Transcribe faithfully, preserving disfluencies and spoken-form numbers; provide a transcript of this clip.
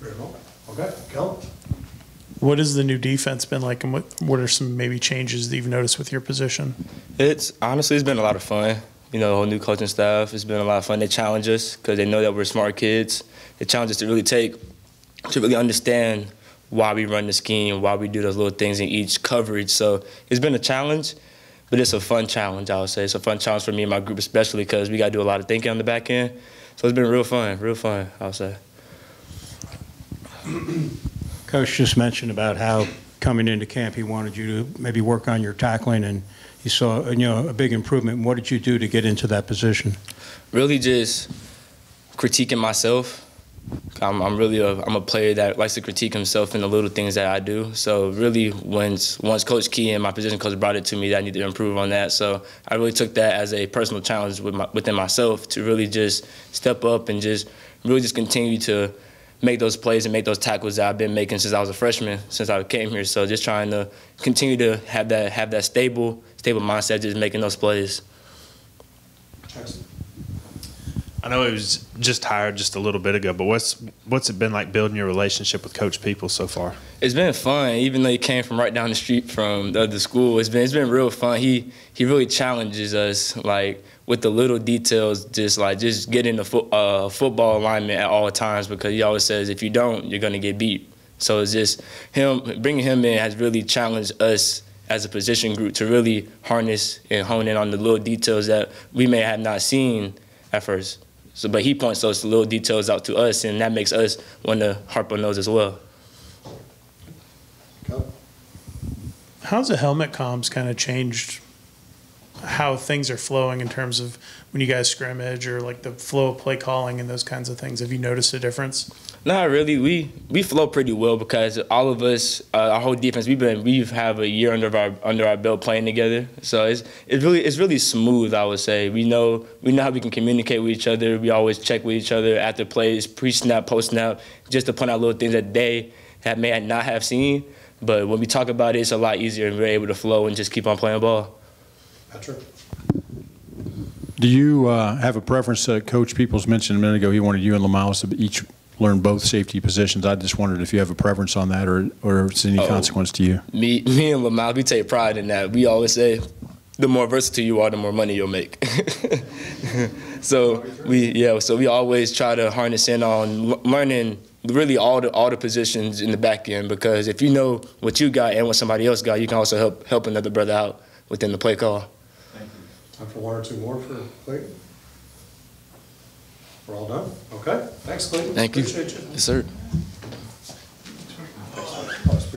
Very well. Okay, Kel. What has the new defense been like, and what, what are some maybe changes that you've noticed with your position? It's honestly, it's been a lot of fun. You know, the whole new coaching staff, it's been a lot of fun. They challenge us because they know that we're smart kids. They challenge us to really take, to really understand why we run the scheme, why we do those little things in each coverage. So it's been a challenge, but it's a fun challenge, I would say. It's a fun challenge for me and my group, especially because we got to do a lot of thinking on the back end. So it's been real fun, real fun, I would say. Coach just mentioned about how coming into camp he wanted you to maybe work on your tackling, and you saw, you know, a big improvement. What did you do to get into that position? Really just critiquing myself. I'm, I'm really a, I'm a player that likes to critique himself in the little things that I do. So really once, once Coach Key and my position coach brought it to me that I need to improve on that. So I really took that as a personal challenge with my, within myself to really just step up and just really just continue to make those plays and make those tackles that I've been making since I was a freshman, since I came here. So just trying to continue to have that have that stable, stable mindset, just making those plays. I know it was just hired just a little bit ago, but what's what's it been like building your relationship with Coach Peoples so far? It's been fun, even though he came from right down the street from the other school. It's been it's been real fun. He he really challenges us, like, with the little details, just like just getting the fo uh, football alignment at all times, because he always says if you don't, you're gonna get beat. So it's just him bringing him in has really challenged us as a position group to really harness and hone in on the little details that we may have not seen at first. So, but he points those little details out to us, and that makes us want to harp on those as well. How's the helmet comms kind of changed how things are flowing in terms of when you guys scrimmage or like the flow of play calling and those kinds of things? Have you noticed a difference? Not really. We we flow pretty well because all of us, uh, our whole defense, we've been we've have a year under our under our belt playing together. So it's it's really it's really smooth, I would say. We know we know how we can communicate with each other. We always check with each other after plays, pre snap, post snap, just to point out little things that they that may not have seen. But when we talk about it, it's a lot easier, and we're able to flow and just keep on playing ball. Patrick. Do you uh, have a preference? Uh, Coach Peoples mentioned a minute ago he wanted you and Lamal to each learn both safety positions. I just wondered if you have a preference on that, or or if it's any oh, consequence to you. Me, me and Lamal, we take pride in that. We always say, the more versatile you are, the more money you'll make. so we, yeah, so we always try to harness in on learning really all the all the positions in the back end, because if you know what you got and what somebody else got, you can also help help another brother out within the play call. Time for one or two more for Clayton. We're all done. Okay. Thanks, Clayton. Thank you. Appreciate you. Yes, sir.